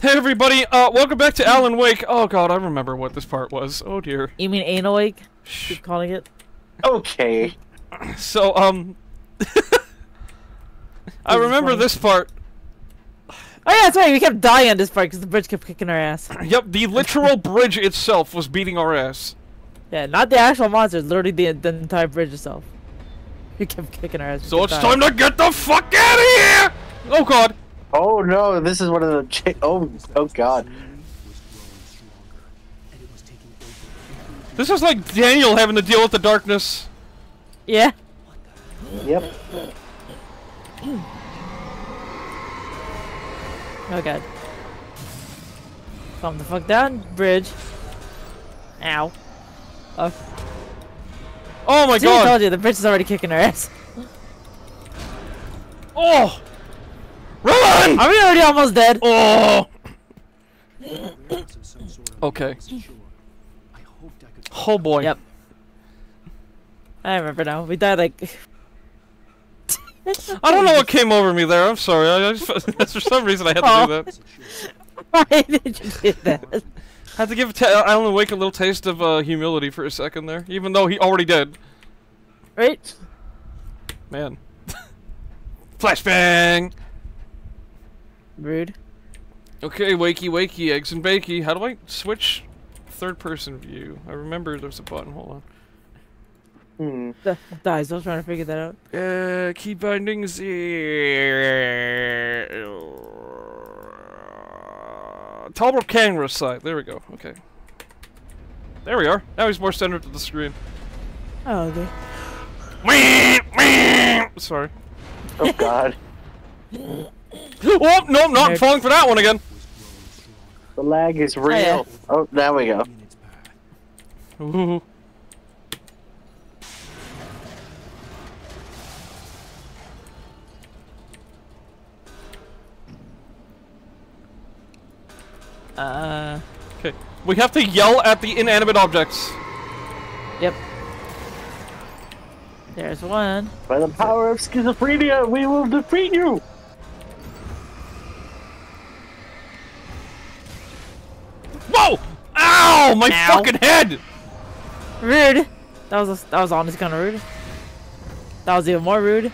Hey everybody, welcome back to Alan Wake. Oh god, I remember what this part was. Oh dear. You mean Anal Wake? Keep calling it. Okay. So, I remember this part. Oh yeah, that's right, we kept dying on this part because the bridge kept kicking our ass. Yep, the literal bridge itself was beating our ass. Yeah, not the actual monsters, literally the entire bridge itself. We kept kicking our ass. So it's time to get the fuck out of here! Oh god. Oh no, this is one of the oh god. This is like Daniel having to deal with the darkness. Yeah. Yep. Oh god. Calm the fuck down, bridge. Ow. Oh my god. I told you, the bridge is already kicking her ass. Oh! Run! Are we already almost dead? Oh! Okay. Oh boy. Yep. I remember now. We died like... I don't know what came over me there. I'm sorry. I just, for some reason I had to do that. Why did you do that? I had to give Alan Wake a little taste of humility for a second there. Even though he already did. Right? Man. Flashbang! Rude. Okay, wakey wakey, eggs and bakey. How do I switch third person view? I remember there's a button, hold on. Dies, I was trying to figure that out. Key bindings here. Talbot camera side, there we go, okay. There we are, now he's more centered to the screen. Oh, okay. Sorry. Oh god. Oh, no, I'm not falling for that one again. The lag is real. Oh, yeah. Oh, there we go. Ooh. Okay. We have to yell at the inanimate objects. Yep. There's one. By the power of schizophrenia, we will defeat you! Whoa! Ow! My fucking head! Rude. That was honestly kind of rude. That was even more rude.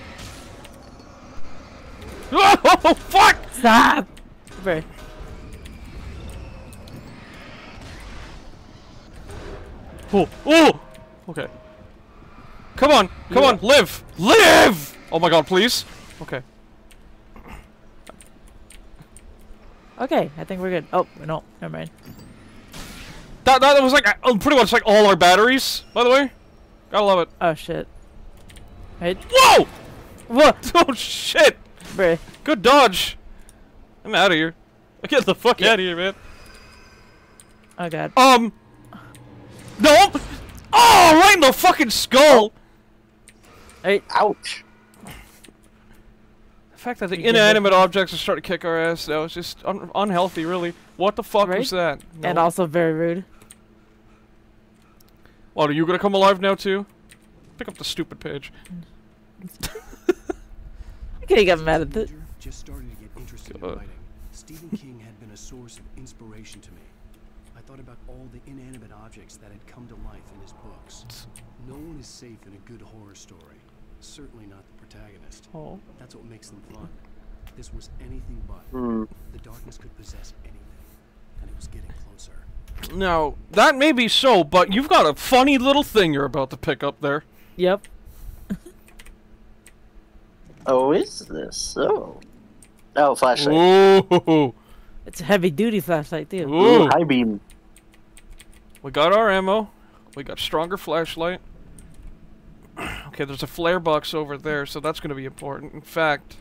Oh fuck! Stop! Right. Oh! Oh! Okay. Come on! Come on! Live! Live! Oh my god! Please! Okay. Okay. I think we're good. Oh no! Never mind. That was like pretty much like all our batteries, by the way. Gotta love it. Oh shit. Right. Whoa! What? Oh shit! Bruh. Good dodge. I'm out of here. Get the fuck out of here, man. Oh god. No! Oh, right in the fucking skull! Hey. Ouch. The fact that the inanimate objects are starting to kick our ass now is just unhealthy, really. What the fuck was that? No. And also very rude. Well, are you gonna come alive now too? Pick up the stupid page. I can't get mad at this. Just started to get interested in writing. Stephen King had been a source of inspiration to me. I thought about all the inanimate objects that had come to life in his books. No one is safe in a good horror story. Certainly not the protagonist. Oh. That's what makes them fun. This was anything but. The darkness could possess anything. And it was getting closer. Now, that may be so, but you've got a funny little thing you're about to pick up there. Yep. Oh, is this so? Oh, flashlight. Ooh. It's a heavy-duty flashlight, too. Ooh, high beam. We got our ammo. We got stronger flashlight. Okay, there's a flare box over there, so that's going to be important. In fact,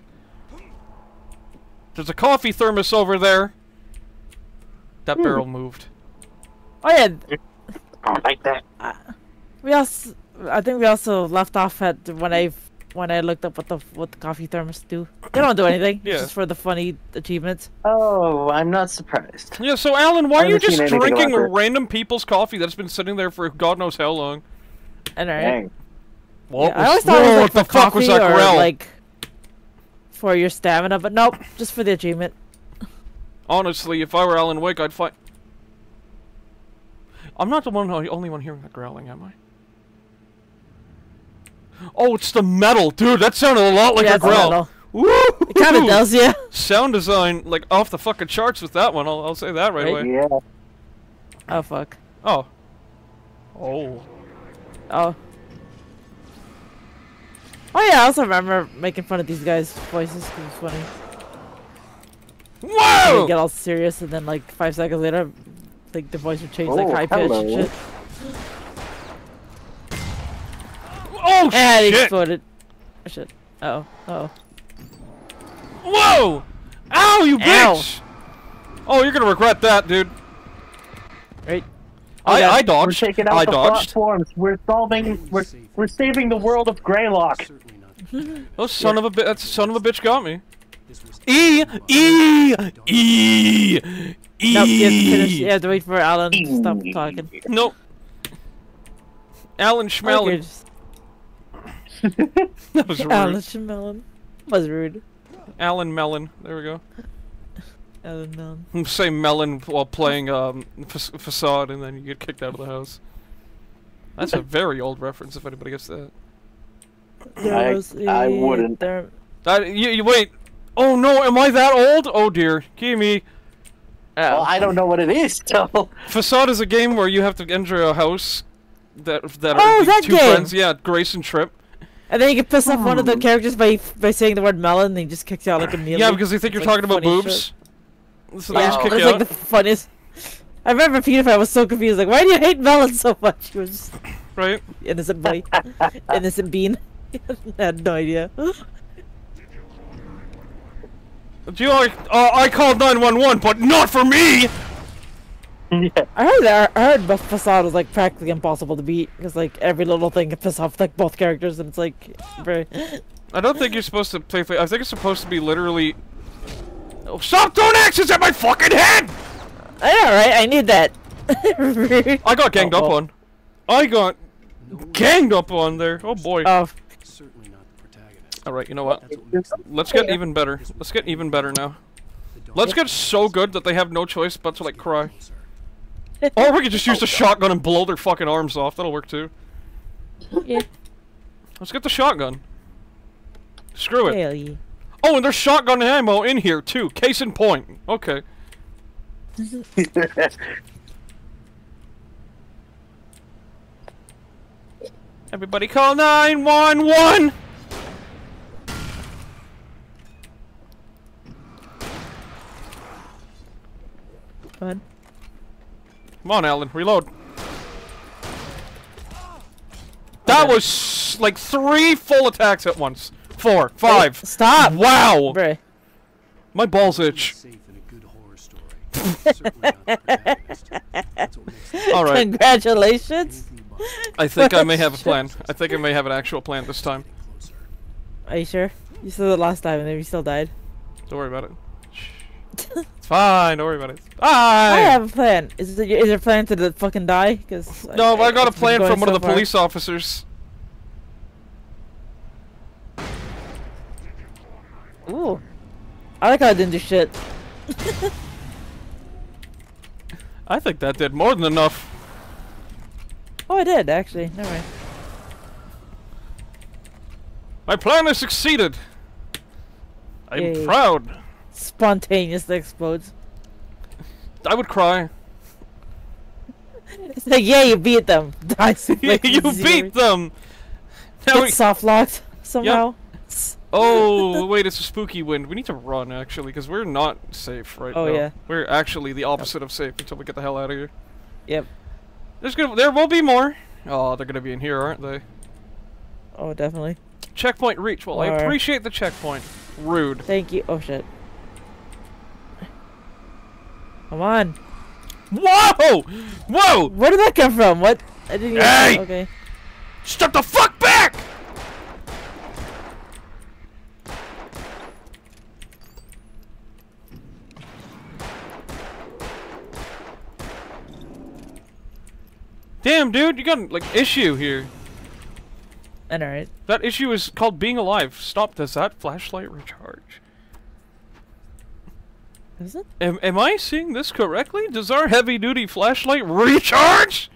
there's a coffee thermos over there. That barrel moved. Oh yeah. I don't like that. We also, I think we also left off at when I looked up what the coffee thermos do. They don't do anything. Yeah. It's just for the funny achievements. Oh, I'm not surprised. Yeah. So Alan, why are you just drinking random people's coffee that's been sitting there for god knows how long? And I always thought it was like, what the fuck was that grill? Like for your stamina, but nope, just for the achievement. Honestly, if I were Alan Wake, I'd fight. I'm not the only one hearing that growling, am I? Oh, it's the metal, dude. That sounded a lot like a growl. Woo! It kind of does, yeah. Sound design, like off the fucking charts with that one. I'll say that right away. Yeah. Oh fuck. Oh. Oh. Oh. Oh yeah, I also remember making fun of these guys' voices because it's funny. Whoa! They get all serious and then like 5 seconds later, like the voice would change like high pitch and shit. Oh shit! And it exploded. Oh shit. Uh oh. Uh oh. Whoa! Ow, you bitch! Ow. Oh, you're gonna regret that, dude. Right. I dodged. We're taking out the platforms. We're solving. We're saving the world of Greylock. Oh son of a bitch! That son of a bitch got me. No, you have to wait for Alan to stop talking. Nope. Alan Schmelin. That was rude. Alan Schmelin. Was rude. Alan Melon. There we go. Alan Melon. Say Melon while playing Facade, and then you get kicked out of the house. That's a very old reference. If anybody gets that. I wouldn't. You wait. Oh no, am I that old? Oh dear, gimme. Well, I don't know what it is, so... Facade is a game where you have to enter a house that two friends, yeah, Grace and Tripp. And then you can piss off one of the characters by saying the word melon, and they just kick you out like immediately. Yeah, because they think you're talking about boobs. So they just kick you out. Like the funniest. I remember PewDiePie was so confused, like, why do you hate melon so much? He was just... Right? Innocent boy. Innocent bean. I had no idea. Do you like, I called 911, but not for me! Yeah. I heard both Facade was like practically impossible to beat, because like every little thing can piss off like both characters, and it's like very... I don't think you're supposed to play, I think it's supposed to be literally... Oh, stop throwing axes at my fucking head! I know, right? I need that. I got ganged up on. I got ganged up on there. Oh boy. Certainly not. Alright, you know what? Let's get even better. Let's get even better now. Let's get so good that they have no choice but to, like, cry. Or we could just use the shotgun and blow their fucking arms off. That'll work, too. Yeah. Let's get the shotgun. Screw it. Oh, and there's shotgun ammo in here, too. Case in point. Okay. Everybody call 911! Come on, Alan, reload. That was like 3 full attacks at once. 4, 5. Hey, stop! Wow! Bray. My balls itch. Alright. Congratulations! I think I may have a plan. I think I may have an actual plan this time. Are you sure? You said it last time and then you still died. Don't worry about it. It's fine, don't worry about it. I have a plan. Is there a plan to fucking die? Cause no, I got a plan from one of the police officers. Ooh. I like how I didn't do shit. I think that did more than enough. Oh, I did, actually. Never mind. My plan has succeeded. I'm proud. Spontaneously explodes. I would cry. It's like, yeah, you beat them. You beat them. Now it's soft locked somehow. Yep. Oh wait, it's a spooky wind. We need to run actually, because we're not safe right now. Oh yeah, we're actually the opposite of safe until we get the hell out of here. Yep. There will be more. Oh, they're gonna be in here, aren't they? Oh, definitely. Checkpoint reach. Well, I appreciate the checkpoint. Rude. Thank you. Oh shit. Come on! Whoa! Whoa! Where did that come from? What? I didn't even... Hey! Okay. Step the fuck back! Damn, dude, you got like issue here. Alright. That issue is called being alive. Stop. Does that flashlight recharge? Is it? Am I seeing this correctly? Does our heavy-duty flashlight recharge?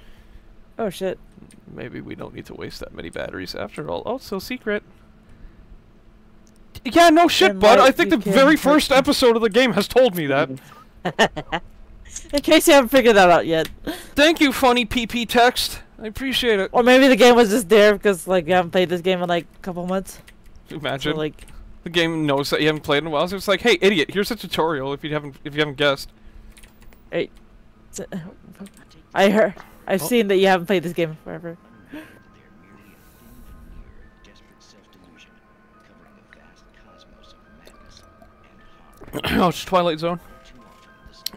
Oh shit. Maybe we don't need to waste that many batteries after all. Oh, so secret. Yeah, no shit, bud. I think the very first episode of the game has told me that. In case you haven't figured that out yet. Thank you, funny PP text. I appreciate it. Or maybe the game was just there because, like, you haven't played this game in, like, a couple months. Imagine. So, like, the game knows that you haven't played in a while, so it's like, hey, idiot, here's a tutorial if you haven't guessed. Hey. I've seen that you haven't played this game forever. Oh, it's Twilight Zone.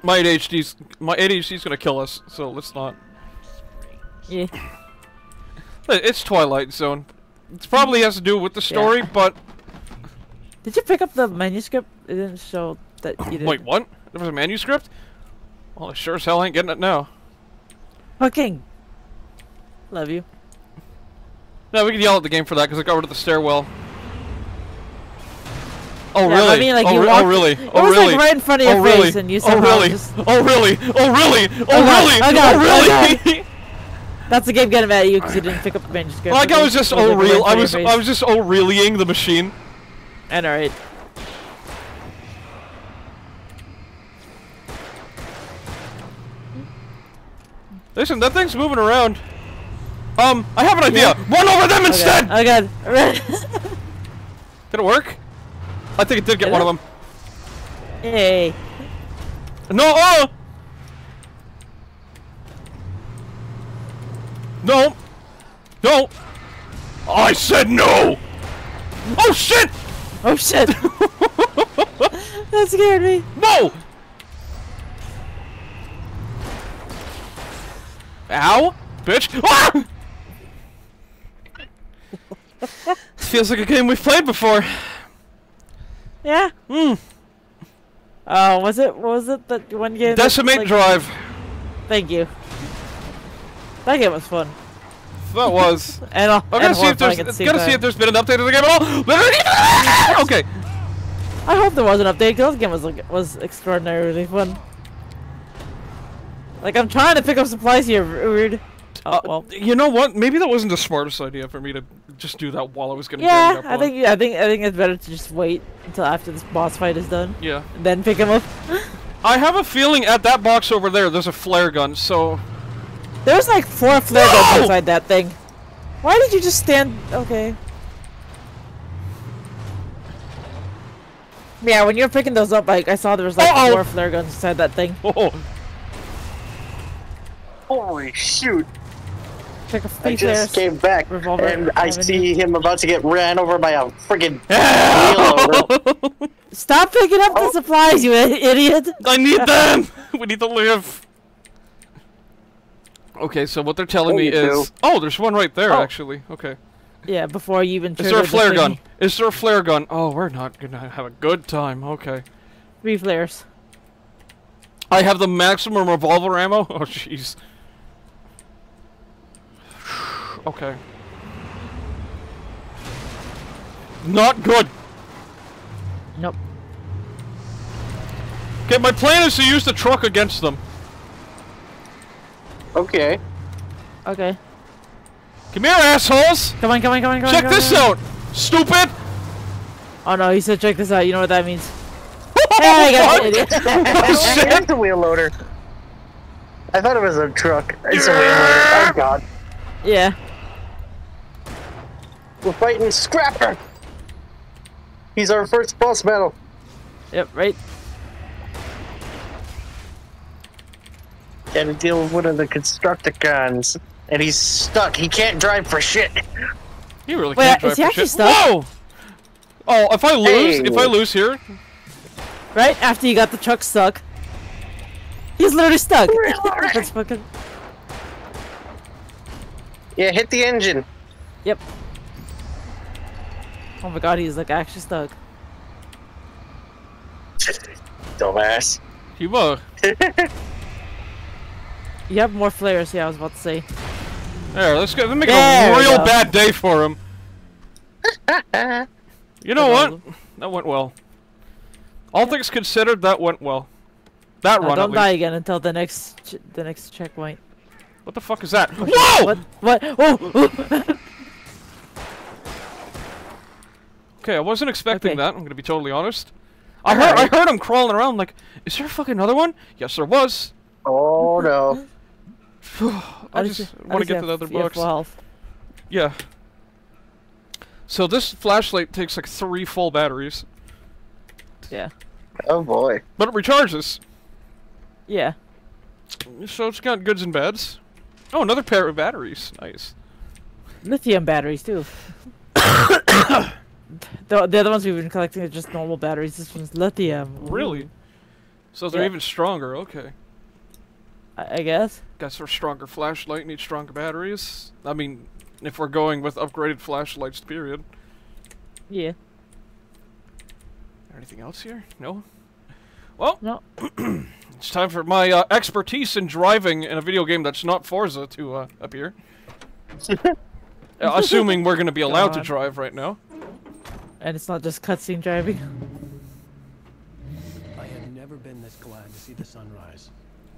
My ADHD's gonna kill us, so let's not. Yeah. It's Twilight Zone. It probably has to do with the story, but. Did you pick up the manuscript? It didn't show that you did. Wait, what? There was a manuscript? Well, I sure as hell ain't getting it now. Fucking. Love you. No, we can yell at the game for that because I got rid of the stairwell. Oh, yeah, really? I mean, like, oh really? Oh really? It was like right in front of your face, and you somehow just... Oh really? Oh really? Oh really? Oh really? That's the game getting mad at you because you didn't pick up the manuscript. Like I was just I was just oh reallying the machine. And alright. Listen, that thing's moving around. I have an idea. Yeah. Run over them instead. Oh god. Did it work? I think it did get one of them. Hey. No! Oh! No! No! I said no! Oh shit! Oh shit! That scared me. No! Ow! Bitch! Ah! Feels like a game we've played before. Yeah. Hmm. Oh, was it that one game? Decimate Drive. Thank you. That game was fun. That was. And I'm gonna see if there's been an update to the game at all. Okay. I hope there was an update because that game was extraordinarily fun. Like I'm trying to pick up supplies here, rude. Oh, well. You know what? Maybe that wasn't the smartest idea for me to just do that while I was gonna get it up. I think it's better to just wait until after this boss fight is done. Yeah. And then pick him up. I have a feeling at that box over there, there's a flare gun. So there's like 4 flare guns inside that thing. Why did you just stand? Okay. Yeah, when you were picking those up, I saw there was like 4 flare guns inside that thing. Oh. Holy shoot! I just came back and I see him about to get ran over by a friggin' wheelbarrow. Stop picking up the supplies, you idiot! I need them! We need to live! Okay, so what they're telling me is... Oh, there's one right there, actually. Okay. Yeah, before you even... Is there a flare gun? Is there a flare gun? Oh, we're not gonna have a good time. Okay. 3 flares. I have the maximum revolver ammo? Oh, jeez. Okay. Not good. Nope. Okay, my plan is to use the truck against them. Okay. Okay. Come here, assholes! Come on. Check this out! Stupid! Oh no, he said check this out. You know what that means. Hey, I got an idiot. That's a wheel loader. I thought it was a truck. It's a wheel loader. Oh god. Yeah. We're fighting Scrapper. He's our first boss battle. Yep, right. Gotta deal with one of the Constructicons. And he's stuck. He can't drive for shit. He really can't drive for shit. Whoa! Oh, if I lose here. Right after you got the truck stuck. He's literally stuck. That's fucking... Yeah, hit the engine. Yep. Oh my god, he's like actually stuck. Dumbass. You both. You have more flares, yeah, I was about to say. There, let's go. Let's make a real bad day for him. You know what? That went well. All things considered, that went well. That run. Don't die again until the next checkpoint. What the fuck is that? Whoa! What? Oh! Okay, I wasn't expecting that. I'm gonna be totally honest. I heard him crawling around. Like, is there a fucking another one? Yes, there was. Oh no. I just want to get to the other box. Yeah. So this flashlight takes like 3 full batteries. Yeah. Oh boy. But it recharges. Yeah. So it's got goods and bads. Oh, another pair of batteries. Nice. Lithium batteries too. The other ones we've been collecting are just normal batteries. This one's lithium. Really? So they're even stronger. Okay. I guess. Got sort of stronger flashlight. Need stronger batteries. I mean, if we're going with upgraded flashlights, period. Yeah. Anything else here? No. Well, no. It's time for my expertise in driving in a video game that's not Forza to appear. Assuming we're going to be allowed to drive right now. And it's not just cutscene driving. I have never been this glad to see the sunrise.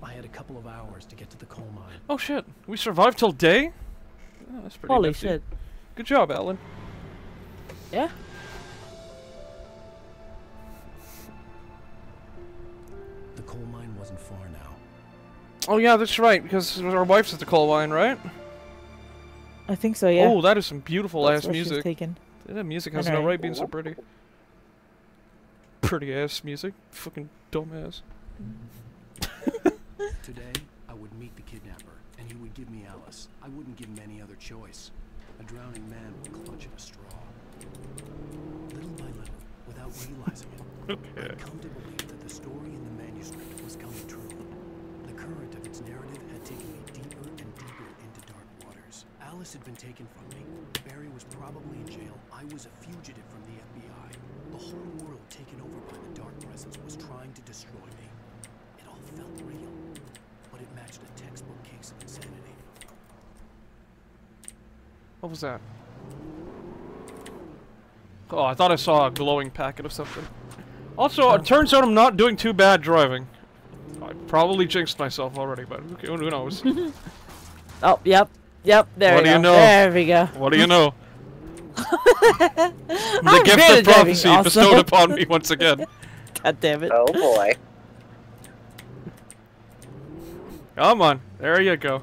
I had a couple of hours to get to the coal mine. Oh shit! We survived till day? Oh, that's pretty holy nifty. Shit! Good job, Alan. Yeah. The coal mine wasn't far now. Oh yeah, that's right. Because our wife's at the coal mine, right? I think so. Yeah. Oh, that is some beautiful ass music. That music has no right being so pretty. Pretty ass music. Fucking dumbass. Today, I would meet the kidnapper, and he would give me Alice. I wouldn't give him any other choice. A drowning man would clutch at a straw. Little by little, without realizing it, I'd come to believe that the story in the manuscript was coming true. The current of its narrative had taken me deeper and deeper into dark waters. Alice had been taken from me. Barry was probably in jail. I was a fugitive from the FBI. The whole world taken over by the dark presence was trying to destroy me. It all felt real, but it matched a textbook case of insanity. What was that? Oh, I thought I saw a glowing packet of something. Also, it turns out I'm not doing too bad driving. I probably jinxed myself already, but who knows? Oh, yep. Yep, there we go. There we go. What do you know? The gift of prophecy bestowed upon me once again. God damn it. Oh boy. Come on. There you go.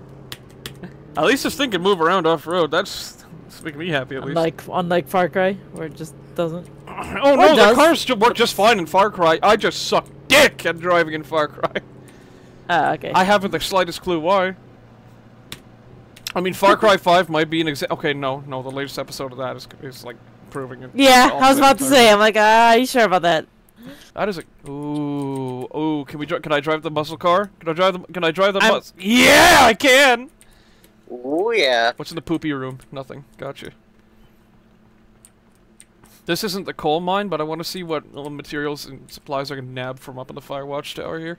At least this thing can move around off-road. That's making me happy, at least. Unlike Far Cry, where it just doesn't. Oh no, the cars still work just fine in Far Cry. I just suck dick at driving in Far Cry. Ah, okay. I haven't the slightest clue why. I mean, Far Cry 5 might be an example. Okay, no, the latest episode of that is like proving it. Yeah, I was about to say. I'm like, are you sure about that? That is a ooh. Can I drive the muscle car? Can I drive the bus? Yeah, I can. Oh yeah. What's in the poopy room? Nothing. Gotcha. This isn't the coal mine, but I want to see what little materials and supplies I can nab from up in the fire watchtower here.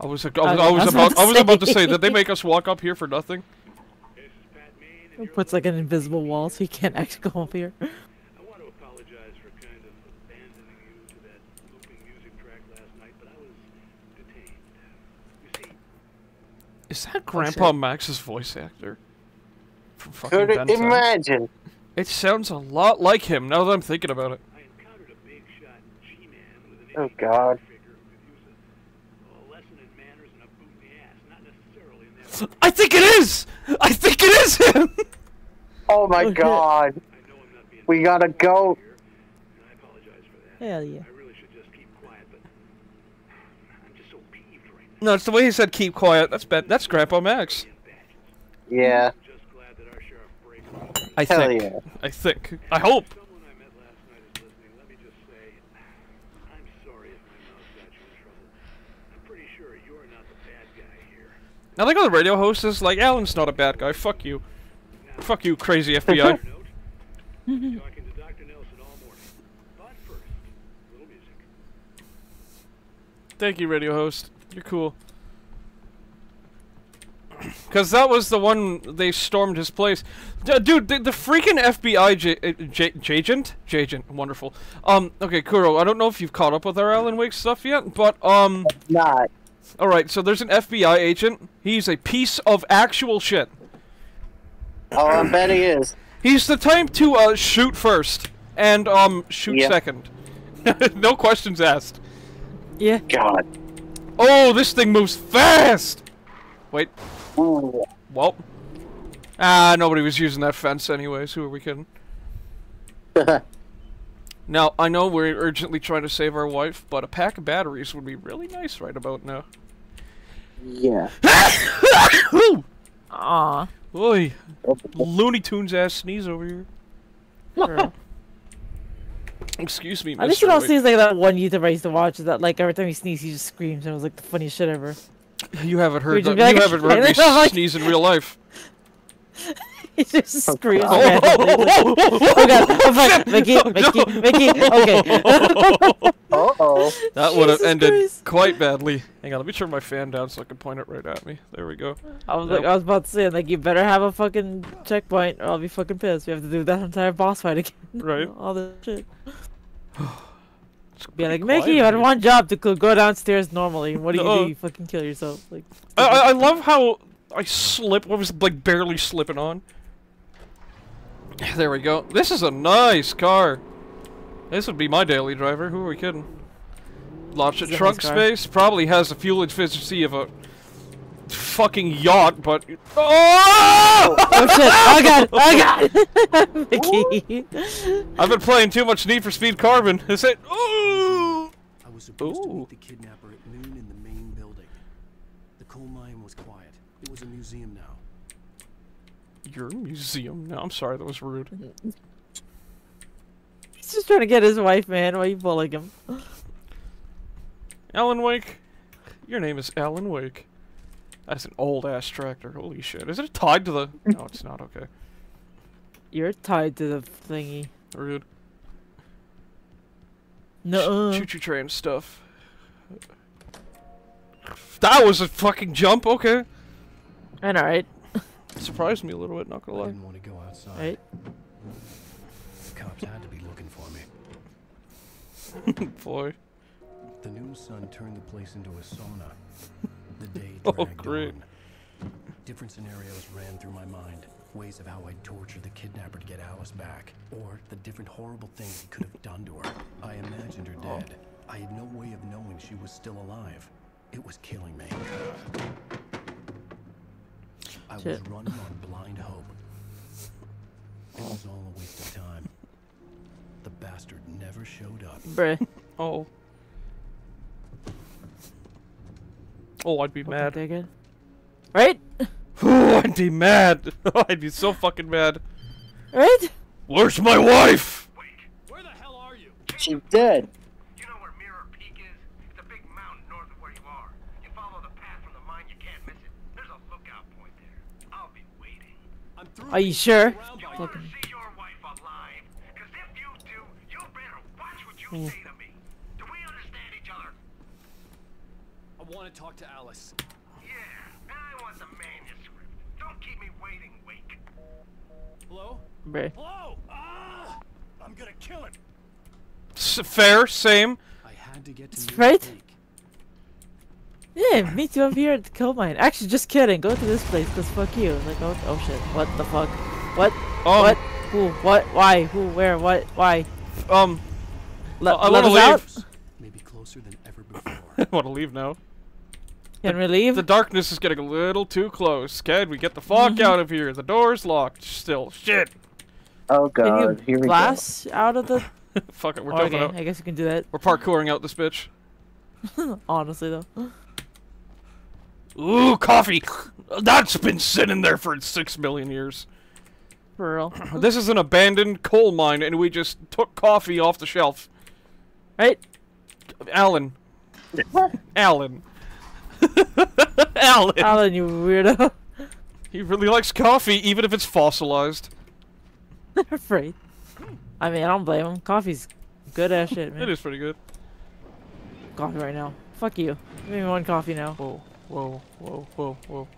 I was about to say that they make us walk up here for nothing. It puts like an invisible wall so you can't actually go up here. I want to apologize for kind of abandoning you to that looping music track last night, but I was detained. You see, is that Grandpa Max's voice actor? From fucking Could imagine. It sounds a lot like him now that I'm thinking about it. I encountered a big shot G-man with an oh god. I think it is! I think it is him! Oh my god. We gotta go. Hell yeah. I really should just keep quiet, but I'm just so peeved right now. No, it's the way he said keep quiet. That's bad. That's Grandpa Max. Yeah. I think. Hell yeah. I think. I hope. I think the radio host is like, Alan's not a bad guy, fuck you. Fuck you, crazy FBI. Thank you, radio host. You're cool. Because that was the one they stormed his place. Dude, the freaking FBI Jagent? Wonderful. Okay, Kuro, I don't know if you've caught up with our Alan Wake stuff yet, but, Not. Alright, so there's an FBI agent. He's a piece of actual shit. Oh, I bet he is. He's the type to, shoot first. And, shoot second. No questions asked. Yeah. God. Oh, this thing moves fast! Wait. Ooh. Well. Ah, nobody was using that fence anyways. Who are we kidding? Now, I know we're urgently trying to save our wife, but a pack of batteries would be really nice right about now. Yeah. Aww. Oy. Looney Tunes ass sneeze over here. Girl. Excuse me, Mr. I think it all seems like that one YouTuber I used to watch is that, like, every time he sneezes, he just screams, and it was, like, the funniest shit ever. You haven't heard that. Like, you haven't heard me sneeze in real life. He just screams. Oh, oh, oh, oh God. I'm like, Mickey, Mickey, Mickey. Okay. Uh-oh. That would have ended quite badly. Hang on, let me turn my fan down so I can point it right at me. There we go. I was like, I was about to say, like, you better have a fucking checkpoint or I'll be fucking pissed. We have to do that entire boss fight again. Right. All this shit. Be like, Mickey, you had one job to go downstairs normally. What do you do? You fucking kill yourself. Like, I love how I slip. I was like barely slipping on. There we go. This is a nice car. This would be my daily driver. Who are we kidding? Lots of trunk space. Probably has the fuel efficiency of a fucking yacht, but oh! Oh shit! Oh God! Oh God! Mickey. I've been playing too much Need for Speed Carbon. Is it? Ooh! I was supposed to meet the kidnapper at noon in the main building. The coal mine was quiet. It was a museum now. Your museum now? I'm sorry, that was rude. He's just trying to get his wife, man. Why are you bullying him? Alan Wake. Your name is Alan Wake. That's an old-ass tractor. Holy shit. Is it tied to the... No, it's not. Okay. You're tied to the thingy. Rude. No. Choo-choo train stuff. That was a fucking jump. Okay. And alright. Surprised me a little bit, not gonna lie. I didn't want to go outside. Right? The cops had to be looking for me. Boy. The new sun turned the place into a sauna. The day dragged on. Different scenarios ran through my mind. Ways of how I'd torture the kidnapper to get Alice back. Or the different horrible things he could have done to her. I imagined her dead. I had no way of knowing she was still alive. It was killing me. I was running on blind hope. It was all a waste of time. The bastard never showed up. Bruh. Oh. Oh, I'd be mad. Again. Right? I'd be mad. I'd be so fucking mad. Right? Where's my wife? Wait, where the hell are you? She's dead. You know where Mirror Peak is? It's a big mountain north of where you are. You follow the path from the mine, you can't miss it. There's a lookout point there. I'll be waiting. I'm through. Are you sure? You better see your wife alive. Because if you do, you better watch what you say to me. I want to talk to Alice. Yeah, and I want the manuscript. Don't keep me waiting, Wake. Hello? Bruh. Hello? Ah! I'm gonna kill him. Fair, same. I had to get to Yeah, me too. I'm here at the coal mine. Actually, just kidding. Go to this place, cause fuck you. Like, oh, oh shit. What the fuck? What? What? Who? What? Why? Who? Where? What? Why? Let us out. Maybe closer than ever before. I want to leave now. Can we leave? The darkness is getting a little too close. Can we get the fuck out of here? The door's locked still. Shit. Oh God. Can you blast out of the... Fuck it, we're talking about... I guess we can do that. We're parkouring out this bitch. Honestly, though. Ooh, coffee! That's been sitting there for 6 million years. For real. This is an abandoned coal mine, and we just took coffee off the shelf. Right? Alan. Alan. Alan. Alan, you weirdo. He really likes coffee, even if it's fossilized. Right. I mean, I don't blame him. Coffee's good ass shit, man. It is pretty good. Coffee right now. Fuck you. Give me one coffee now. Whoa, whoa, whoa, whoa, whoa.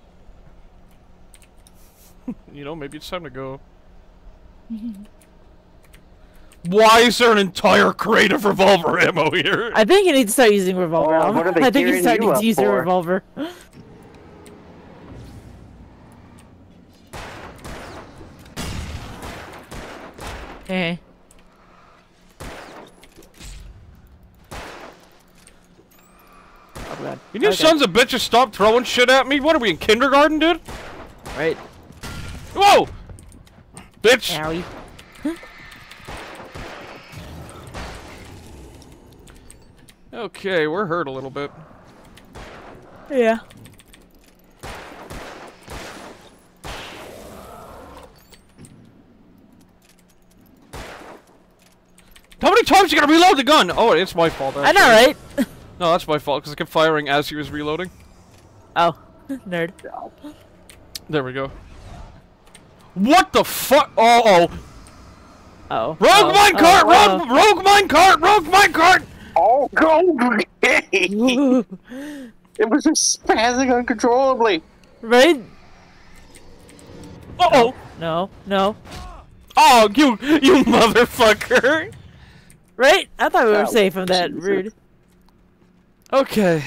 You know, maybe it's time to go. Why is there an entire crate of revolver ammo here? I think you need to start using revolver ammo. I think you start need to use your revolver. Eh. Oh, you new sons of bitches stop throwing shit at me? What are we, in kindergarten, dude? Right. Whoa! Bitch! Owie. Okay, we're hurt a little bit. Yeah. How many times you gotta reload the gun? Oh, it's my fault. Actually. I know, right? No, that's my fault because I kept firing as he was reloading. Oh, nerd. There we go. What the fuck? Uh oh. Oh. Rogue minecart! Oh, go! It was just spazzing uncontrollably. Right? Uh oh. No, no. Oh, you motherfucker! Right? I thought we were safe from that. Rude. Okay.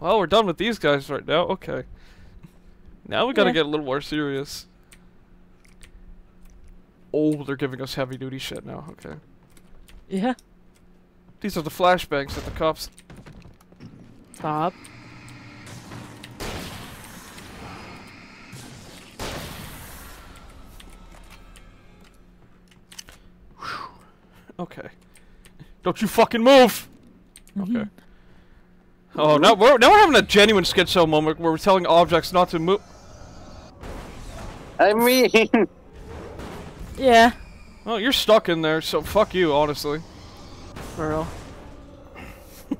Well, we're done with these guys right now. Okay. Now we gotta get a little more serious. Oh, they're giving us heavy duty shit now. Okay. Yeah. These are the flashbangs that the cops. Stop. Whew. Okay. Don't you fucking move! Mm-hmm. Okay. Oh, now we're having a genuine schizo moment where we're telling objects not to move. I mean... Yeah. Well, you're stuck in there, so fuck you, honestly. For real.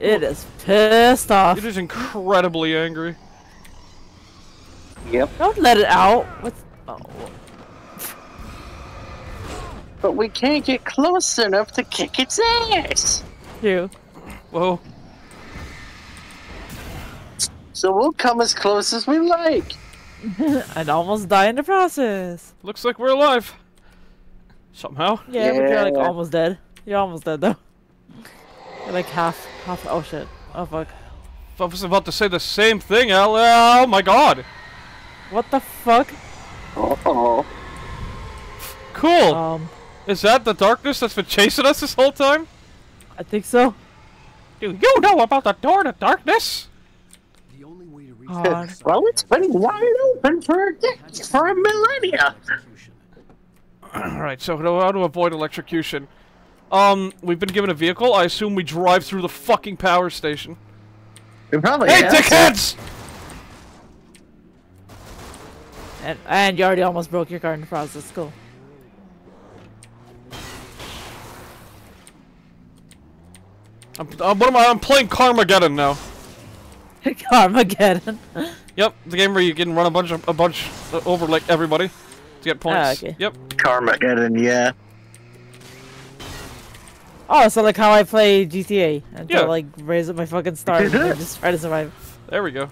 It is pissed off. It is incredibly angry. Yep. Don't let it out. What's... Oh. But we can't get close enough to kick its ass! True. Whoa. So we'll come as close as we like! And almost die in the process! Looks like we're alive! Somehow. Yeah, but you're like almost dead. You're almost dead though. You're like half- oh shit. Oh fuck. I was about to say the same thing, Al. Oh my god! What the fuck? Uh-oh. Cool! Is that the darkness that's been chasing us this whole time? I think so. Do you know about the door to darkness? The only way to reach well, it's been wide open for a millennia! Alright, so how to avoid electrocution. We've been given a vehicle. I assume we drive through the fucking power station. We probably have. Hey, dickheads! And you already almost broke your car in the process. Cool. What am I? I'm playing Carmageddon now. Carmageddon. Yep, the game where you can run a bunch over like everybody to get points. Okay. Yep. Carmageddon, yeah. Oh, so like how I play GTA until like raise up my fucking star and just try to survive. There we go.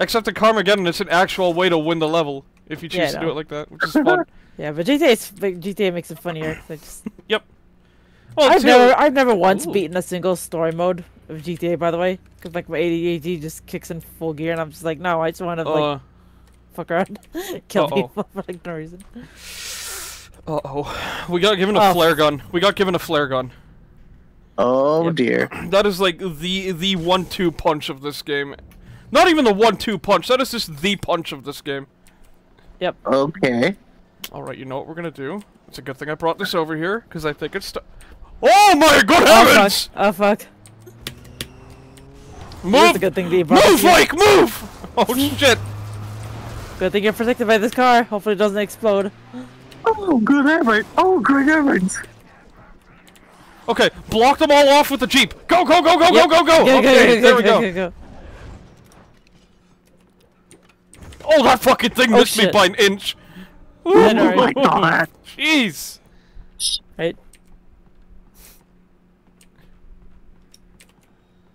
Except in Carmageddon, it's an actual way to win the level if you choose to do it like that, which is fun. Yeah, but GTA makes it funnier. Just... Yep. Well, I've never once beaten a single story mode of GTA, by the way, because like my ADHD just kicks in full gear, and I'm just like, no, I just want to like fuck around, kill people for like no reason. Uh oh, we got given a flare gun. We got given a flare gun. Oh dear. That is like the 1-2 punch of this game. Not even the 1-2 punch. That is just the punch of this game. Yep. Okay. All right, you know what we're gonna do. It's a good thing I brought this over here because I think it's. Oh my good heavens! Oh fuck. Move! A good thing move, Mike! Move! Oh shit! Good thing you're protected by this car. Hopefully it doesn't explode. Oh good heavens! Oh good heavens! Okay, block them all off with the Jeep! Go, go, go, go, go, go, go! Okay, there we go. Oh, that fucking thing missed me by an inch! Ooh, oh my god! Jeez! Right.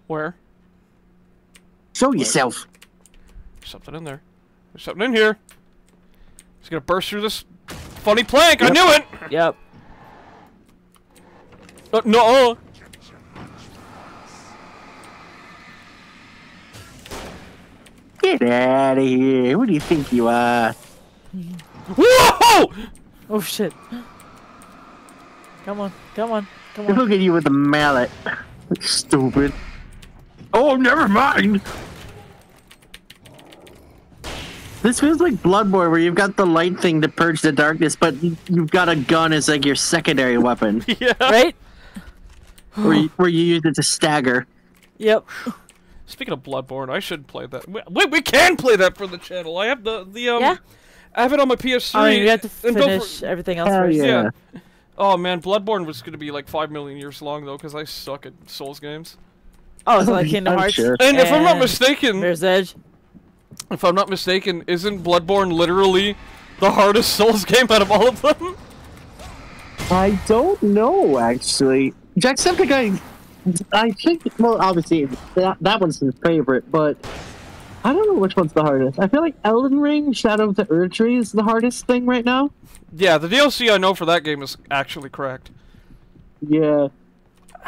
Where? Show yourself. There's something in there. There's something in here. He's gonna burst through this funny plank. Yep. I knew it. Yep. No. Get out of here. Who do you think you are? Whoa! Oh shit. Come on, come on, come on. Look at you with the mallet. Stupid. Oh, never mind. This feels like Bloodborne, where you've got the light thing to purge the darkness, but you've got a gun as like your secondary weapon. Yeah. Right? Where you use it to stagger. Yep. Speaking of Bloodborne, I should play that. Wait, we can play that for the channel. I have the yeah. I have it on my PS3. Oh, you have to finish everything else first. Yeah. Oh man, Bloodborne was gonna be like 5 million years long though, because I suck at Souls games. Oh, it's like Kingdom Hearts. Sure. And if I'm not mistaken, there's Edge. If I'm not mistaken, isn't Bloodborne literally the hardest Souls game out of all of them? I don't know actually. Jacksepticeye, I think, well, obviously that one's his favorite, but I don't know which one's the hardest. I feel like Elden Ring, Shadow of the Urtree is the hardest thing right now. Yeah, the DLC I know for that game is actually cracked. Yeah.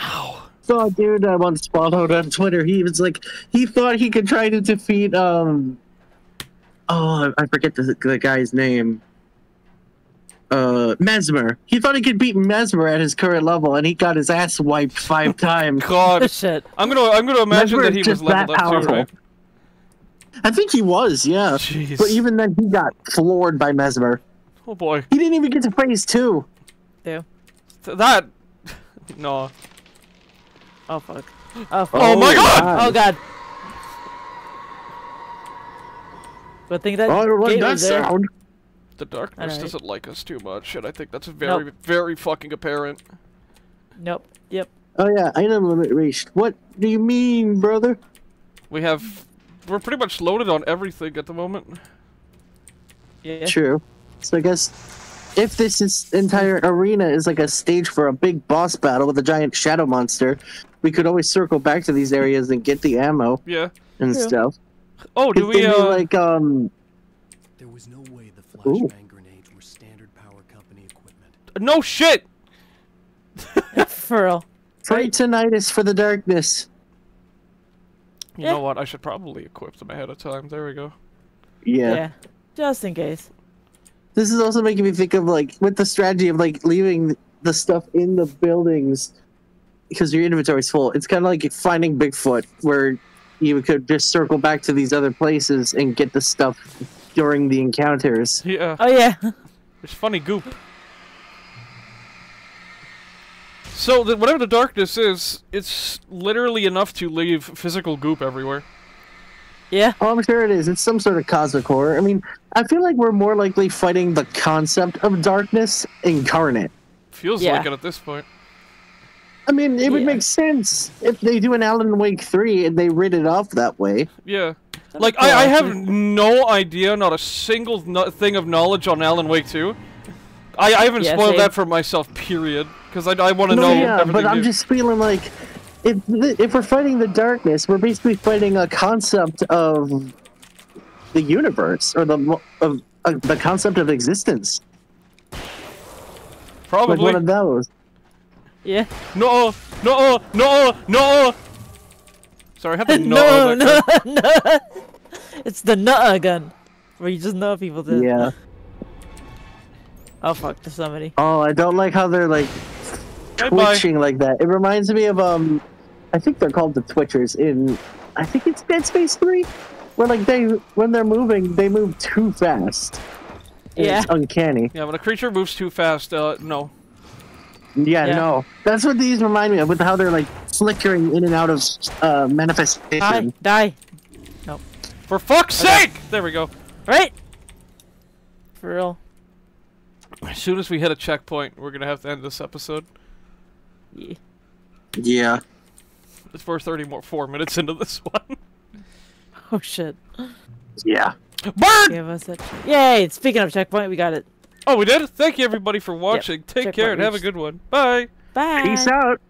Ow. So a dude I once followed on Twitter, he was like, he thought he could try to defeat, oh, I forget the guy's name. Mesmer. He thought he could beat Mesmer at his current level, and he got his ass wiped 5 times. God. Shit. I'm gonna imagine Mesmer that he was leveled up powerful. Too, right? I think he was, yeah. Jeez. But even then, he got floored by Mesmer. Oh boy. He didn't even get to phase 2. Yeah. That. No. Oh fuck. Oh, fuck. Oh my god! Oh god. But think that. Oh, like that sound. The darkness doesn't like us too much, and I think that's very, very fucking apparent. Nope. Yep. Oh yeah, item limit reached. What do you mean, brother? We have. We're pretty much loaded on everything at the moment. Yeah. True. So I guess if this entire arena is like a stage for a big boss battle with a giant shadow monster, we could always circle back to these areas and get the ammo. Yeah. And stuff. Oh, do we like There was no way the flashbang grenades were standard power company equipment. No shit. For real. Pray tinnitus for the darkness. You know what? I should probably equip them ahead of time. There we go. Yeah. Yeah. Just in case. This is also making me think of, like, with the strategy of, like, leaving the stuff in the buildings because your inventory's full. It's kind of like finding Bigfoot, where you could just circle back to these other places and get the stuff during the encounters. Yeah. Oh, yeah. It's funny goop. So, whatever the darkness is, it's literally enough to leave physical goop everywhere. Yeah. Oh, I'm sure it is. It's some sort of cosmic horror. I mean, I feel like we're more likely fighting the concept of darkness incarnate. Feels like it at this point. I mean, it would make sense if they do an Alan Wake 3 and they rid it off that way. Yeah. Like, I have no idea, not a single thing of knowledge on Alan Wake 2. I haven't spoiled that for myself, period. Because I want to know everything. But I'm just feeling like, if we're fighting the darkness, we're basically fighting a concept of the universe, or the concept of existence. Probably. Like one of those. Yeah. No, no, no, no! Sorry, I have the no. No, no, it's the nuh-uh gun, where you just know people do. Yeah. Oh fuck, there's somebody. Oh, I don't like how they're like twitching like that. It reminds me of I think they're called the Twitchers in, I think it's Dead Space 3, where like when they're moving, they move too fast. Yeah. It's uncanny. Yeah, when a creature moves too fast, no. Yeah, no. That's what these remind me of, with how they're like flickering in and out of manifestation. Die. Nope. For fuck's sake! There we go. Right? For real. As soon as we hit a checkpoint, we're gonna have to end this episode. Yeah. Yeah. We're 4 minutes into this one. Oh shit. Yeah. Burn! Yay! Speaking of checkpoint, we got it. Oh, we did? Thank you everybody for watching. Take care and have a good one. Bye! Bye! Peace out!